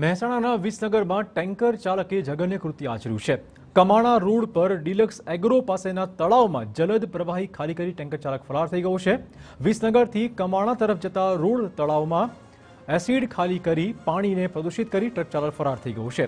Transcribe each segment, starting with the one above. मेहसाणाना विसनगर में टेंकर चालके जघन्य कृत्य आचर्यु छे। कमाणा रोड पर डीलक्स एग्रो पासेना तळाव में जलद प्रवाही खाली करी टेंकर चालक फरार थई गयो छे। विसनगर थी कमाणा तरफ जता रोड तळाव में एसिड खाली करी पानी ने प्रदूषित करी ट्रक चालक फरार थई गयो छे।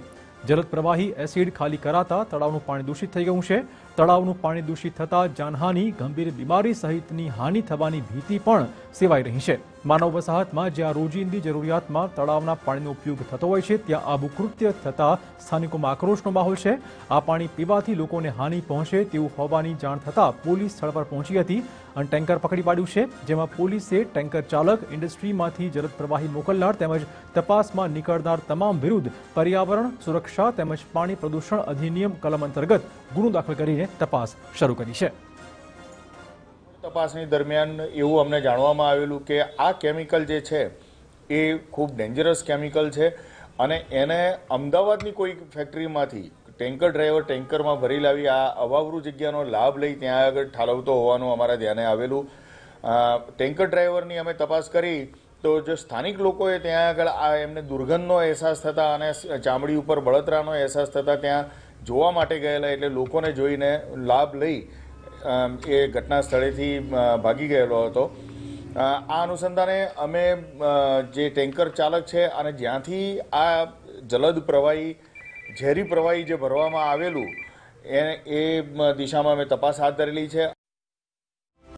जलद प्रवाही एसिड खाली कराता तळावनुं पाणी दूषित थई गयुं छे। तळावनुं पाणी दूषित थता जानहानी, गंभीर बीमारी सहितनी हानि थवानी भीति पण सेवाई रही छे। मानव वसाहतमां ज्यां रोजिंदी जरूरियातमां तळावना पाणीनो उपयोग थतो होय छे त्यां आबू कृत्य थता स्थानिकोमां आक्रोशनो माहोल छे। आ पाणी पीवाथी लोकोने हानि पहोंचे तेवुं होવાની જાણ થતા પોલીસ સ્થળ પર પહોંચી હતી અને ટેન્કર પકડી પાડ્યું છે, જેમાં પોલીસે ટેન્કર ચાલક, ઇન્ડસ્ટ્રીમાંથી જલદ પ્રવાહી મોકલનાર તેમજ તપાસમાં નીકળનાર તમામ વિરુદ્ધ પર્યાવરણ સુરક્ષા તેમજ પાણી પ્રદૂષણ અધિનિયમ કલમ અંતર્ગત ગુનો દાખલ કરીને તપાસ શરૂ કરી છે। तपासनी दरमियान एवं अमने जाणवामां आवेलुं के आ केमिकल जे छे ए खूब डेन्जरस केमिकल छे अने एने अमदावादनी कोई फैक्टरीमांथी टेंकर ड्राइवर टेंकर में भरी लावी आ अवावरू जग्यानो लाभ लई त्यां आगळ ठालवतो होवानुं अमारा ध्याने आवेलुं। टेंकर ड्राइवरनी अमे तपास करी तो जो स्थानिक लोकोए त्यां आगळ आ एमने दुर्गंधनो अहेसास थता अने चामड़ी उपर बळतरानो अहेसास थता त्यां जोवा माटे गयेला एटले लोकोने जोईने लाभ लई ये घटना स्थले थी भागी गयेलो हतो। आ अनुसंधाने अमे जे टेंकर चालक छे अने ज्यांथी आ जलद प्रवाही झेरी प्रवाही जे भरवामां आवेलुं ए दिशामां अमे तपास हाथ धरेली छे।